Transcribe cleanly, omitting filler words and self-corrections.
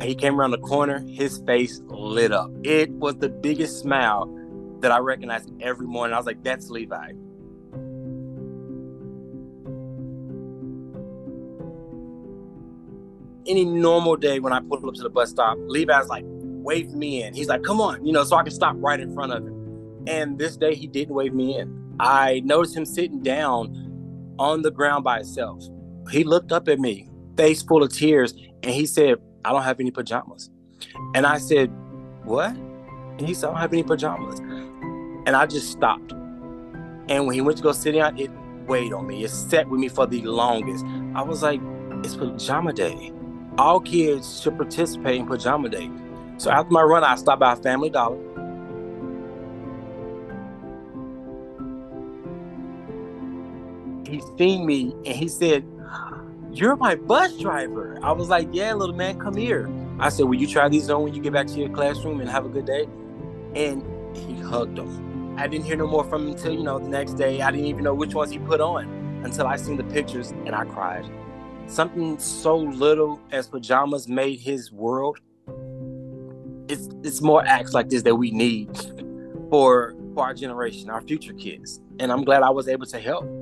He came around the corner, his face lit up. It was the biggest smile that I recognized every morning. I was like, that's Levi. Any normal day when I pull up to the bus stop, Levi's like, wave me in. He's like, come on, so I can stop right in front of him. And this day he didn't wave me in. I noticed him sitting down on the ground by himself. He looked up at me, face full of tears, and he said, I don't have any pajamas. And I said, what? And he said, I don't have any pajamas. And I just stopped. And when he went to go sit down, it weighed on me. It sat with me for the longest. I was like, it's pajama day. All kids should participate in pajama day. So after my run, I stopped by Family Dollar. He seen me and he said, you're my bus driver. I was like, yeah, little man, come here. I said, will you try these on when you get back to your classroom and have a good day? And he hugged them. I didn't hear no more from him until, the next day. I didn't even know which ones he put on until I seen the pictures and I cried. Something so little as pajamas made his world. It's more acts like this that we need for our generation, our future kids. And I'm glad I was able to help.